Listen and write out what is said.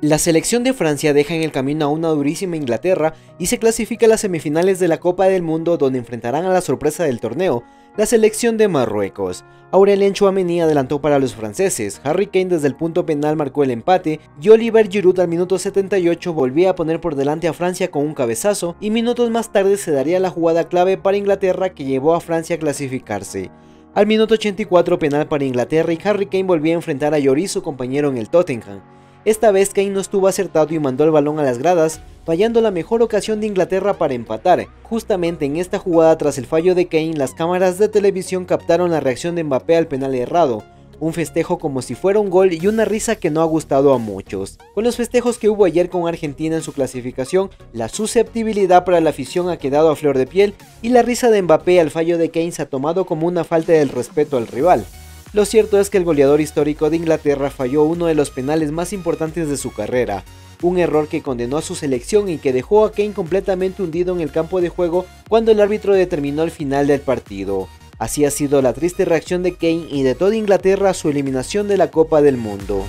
La selección de Francia deja en el camino a una durísima Inglaterra y se clasifica a las semifinales de la Copa del Mundo, donde enfrentarán a la sorpresa del torneo, la selección de Marruecos. Aurélien Tchouaméni adelantó para los franceses, Harry Kane desde el punto penal marcó el empate y Olivier Giroud al minuto 78 volvía a poner por delante a Francia con un cabezazo, y minutos más tarde se daría la jugada clave para Inglaterra que llevó a Francia a clasificarse. Al minuto 84 penal para Inglaterra y Harry Kane volvía a enfrentar a Lloris, su compañero en el Tottenham. Esta vez Kane no estuvo acertado y mandó el balón a las gradas, fallando la mejor ocasión de Inglaterra para empatar. Justamente en esta jugada, tras el fallo de Kane, las cámaras de televisión captaron la reacción de Mbappé al penal errado, un festejo como si fuera un gol y una risa que no ha gustado a muchos. Con los festejos que hubo ayer con Argentina en su clasificación, la susceptibilidad para la afición ha quedado a flor de piel y la risa de Mbappé al fallo de Kane se ha tomado como una falta del respeto al rival. Lo cierto es que el goleador histórico de Inglaterra falló uno de los penales más importantes de su carrera, un error que condenó a su selección y que dejó a Kane completamente hundido en el campo de juego cuando el árbitro determinó el final del partido. Así ha sido la triste reacción de Kane y de toda Inglaterra a su eliminación de la Copa del Mundo.